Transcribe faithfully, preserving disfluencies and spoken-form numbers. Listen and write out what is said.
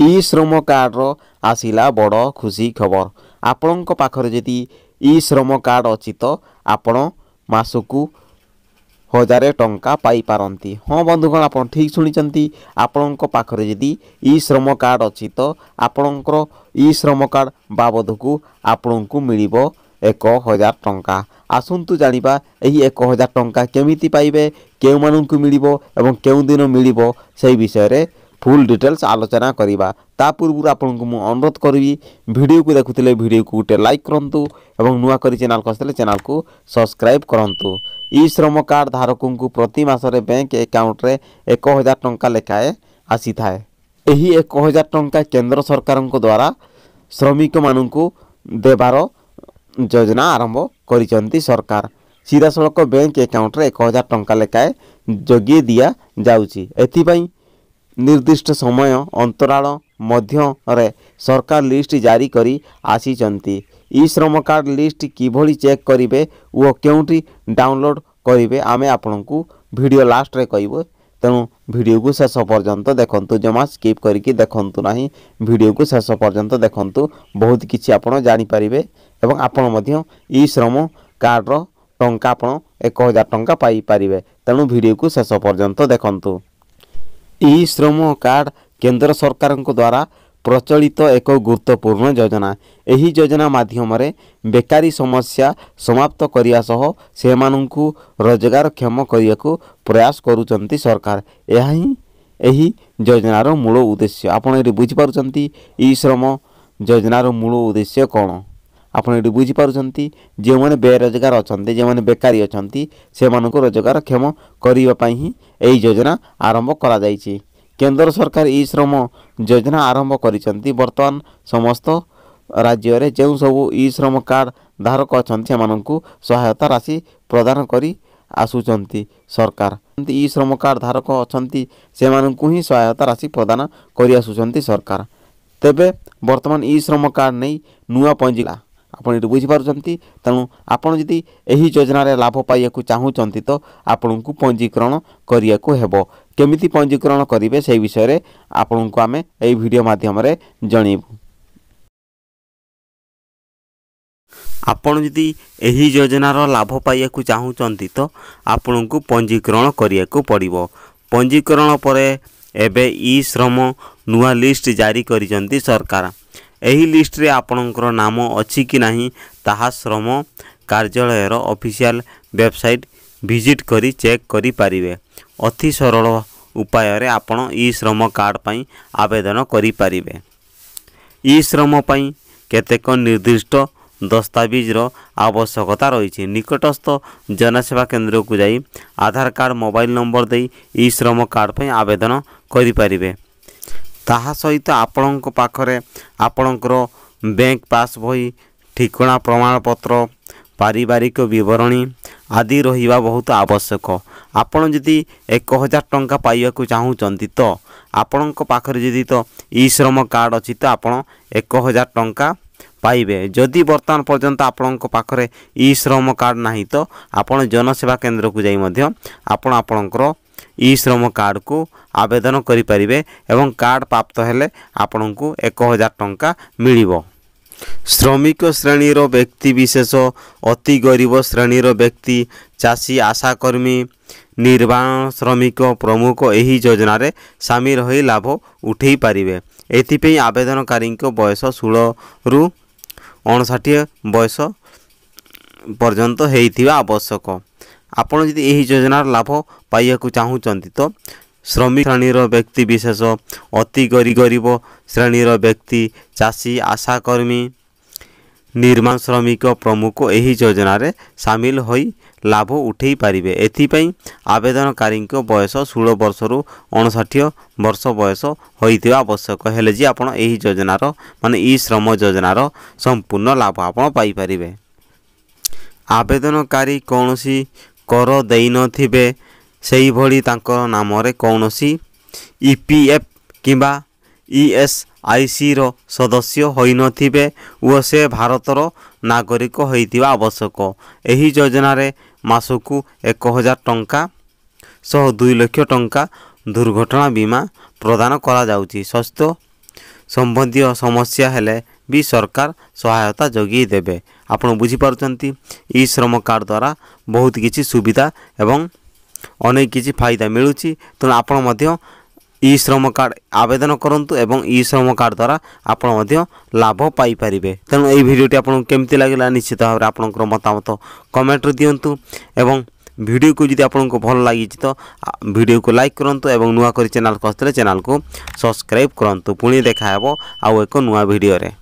ई श्रम कार्ड रो आसिला बड़ खुशी खबर। आपण पाखरे जदि ई श्रम कार्ड अच्छी तो आपण मासकू हजारे टंका पाई पारंती। हाँ बंधुगण, आप ठीक शुणी, आपण पाखरे जदि ई श्रम कार्ड अच्छी तो आपणकर ई श्रम कार्ड बाबद को आपण को मिलिबो एक हजार टंका। आसतु जाना यही एक हजार टंका केमिति पाइबे, के मानू मिलिबो एवं केउ दिन मिलिबो से विषय रे फुल डिटेल्स आलोचना करवा। ता पूर्व आपण को अनुरोध करी वीडियो को देखुले वीडियो को गोटे लाइक करूँ और नुआ कर चैनल को आसले चैनल को सब्सक्राइब करूँ। ई श्रम कार्ड धारकों को प्रति मासरे बैंक अकाउंट रे एक हजार टंका लेखाए आसी थाए। यही एक हजार टंका केंद्र सरकार द्वारा श्रमिक मानू देवार योजना आरंभ कर सरकार। सीधा सड़क बैंक अकाउंट रे एक हजार टंका लेखाए जगे दिया जाउची। एथिपई निर्दिष्ट समय अंतराल मध्य रे सरकार लिस्ट जारी करी आसी चंती। ई श्रम कार्ड लिस्ट किभली चेक करेंगे वो क्योंटी डाउनलोड करेंगे आमे आपंक वीडियो लास्ट रे कहबो, तेणु वीडियो को शेष पर्यंत देखंतु। जमा स्किप करके देखंतु नहीं, वीडियो को शेष पर्यंत देखंतु। बहुत किसी आप जानी परिबे एवं आपण मध्य ई श्रम कार्ड रो टंका आपण एक हजार टंका पाई परिबे, तेणु वीडियो को शेष पर्यंत देखंतु। ई श्रम कार्ड केंद्र सरकार द्वारा प्रचलित एक गुरुत्वपूर्ण योजना। यही योजना माध्यम रे बेकारी समस्या समाप्त करिया सह से माननकु रोजगारक्षम करिया को प्रयास करुचंती सरकार। यही एही योजनार मूल उद्देश्य। आपण एटी बुझिपारुचंती ई श्रम योजनार मूल उद्देश्य कौन। आपण एटी बुझिपारुचंती जे माने बेरोजगार अछंती, जे माने बेकारी अछंती, से माननकु रोजगारक्षम करिया पई ही एही योजना आरंभ करा जाईची। केंद्र सरकार ई श्रम योजना आरंभ करिसंती। वर्तमान समस्त राज्य रे जे सब ई श्रम कार्ड धारक अछंती माननकु सहायता राशि प्रदान करी आसुचंती सरकार। ई श्रम कार्ड धारक अछंती से माननकु ही सहायता राशि प्रदान करी आसुचंती सरकार। तेबे वर्तमान ई श्रम कार्ड नै नुवा पंजीला आपण एटी बुझिपारुचंती, तेणु आपण यदि एही योजना रे लाभ पाइक चाहूँगी तो आपंकु पंजीकरण करिया को हेबो। केमिति पंजीकरण करेंगे से विषय रे आपंकु आमे एही वीडियो माध्यम रे जणिबु। आपण यदि एही योजना रो लाभ पाइक चाहूँगी तो आपंकु पंजीकरण करिया को पड़िबो। पंजीकरण परे एबे ई श्रम नुआ लिस्ट जारी करिसंती सरकार। एही लिस्ट रे आपणकर नाम अछि कि नाही ताहा श्रम कार्यालय रो ऑफिशियल वेबसाइट विजिट करी चेक करी परिवे। अति सरल उपाय रे आपण ई श्रम कार्ड पई आवेदन करी परिवे। ई श्रम पई केतेक निर्दिष्ट दस्तावेज रो आवश्यकता रही। निकटस्थ जनसेवा केंद्र को जाई आधार कार्ड मोबाइल नंबर देई ई श्रम कार्ड पई आवेदन करी परिवे। ताहा सहित आपण पाखरे आपणकर बैंक पासबही, ठिकना प्रमाणपत्र, पारिवारिक बरणी आदि रहिबा बहुत आवश्यक। आपण यदि एक हजार टंका पाइबाकू चाहूँगी तो आपण पाखरे यदि तो ई श्रम कार्ड अच्छी तो आपण एक हजार टंका पाइबे। जदि वर्तमान पर्यंत आपण पाखरे ई श्रम कार्ड नहीं तो आपण जनसेवा केंद्र को जाई मध्य आपण आपणकर ई श्रम कार्ड को आवेदन करी परिबे एवं कार्ड प्राप्त हेले आपनकु एक हजार टंका मिलिबो। श्रमिक श्रेणी रो व्यक्ति विशेष, अति गरीब श्रेणी रो व्यक्ति, चाषी, आशाकर्मी, निर्माण श्रमिक प्रमुख एही योजना रे शामिल होई लाभ उठेई परिबे। एथिपई आवेदनकारी को बयस सोलह रु उनसठ बयस पर्यंत हेइथिबा आवश्यक। आपण यदि एही योजनार लाभ पाइबाकू चाहूँगी तो श्रमिक श्रेणीर व्यक्ति विशेष, अति गरीब श्रेणीर व्यक्ति, चाषी, आशाकर्मी, निर्माण श्रमिक प्रमुख एही योजना रे शामिल होई लाभ उठेई पारिबे। एथिपई आवेदनकारी को बयस सोलह वर्ष रु उनसठ वर्ष बयस होइथिबा आवश्यक हेले जे आपण एही योजनार माने ई श्रम योजनार संपूर्ण लाभ आपण पाई पारिबे। आवेदनकारी कोनोसी कर देई नथिबे सेही भली तांकर नाम रे कोनोसी ईपीएफ किबा ईएसआईसी रो सदस्य होई नथिबे ओ से भारत रो नागरिक होइतिबा आवश्यक। एही योजना रे मासकु एक हजार टंका सह दो लाख टंका दुर्घटना बीमा प्रदान करा जाउची। स्वास्थ्य संबंधी समस्या हेले भी सरकार सहायता जगी देबे। आपण बुझी पारछंती ई श्रम कार्ड द्वारा बहुत किछि सुविधा एवं अनेक किछि फायदा मिलुछि। तेणु आपण मध्य ई श्रम कार्ड आवेदन करंतु एवं ई श्रम कार्ड द्वारा आपण मध्य लाभ पाई परिबे। तेणु एई भिडियोटी आपन केमति लागिला निश्चित भाव आपनकर मतामत कमेंट रे दियंतु एवं वीडियो को जी आपको भल लगी तो वीडियो को लाइक करंतु एवं नुआ करी चैनल को चैनल को सब्सक्राइब करंतु। पुणी देखा आउ एक नुआ वीडियो रे।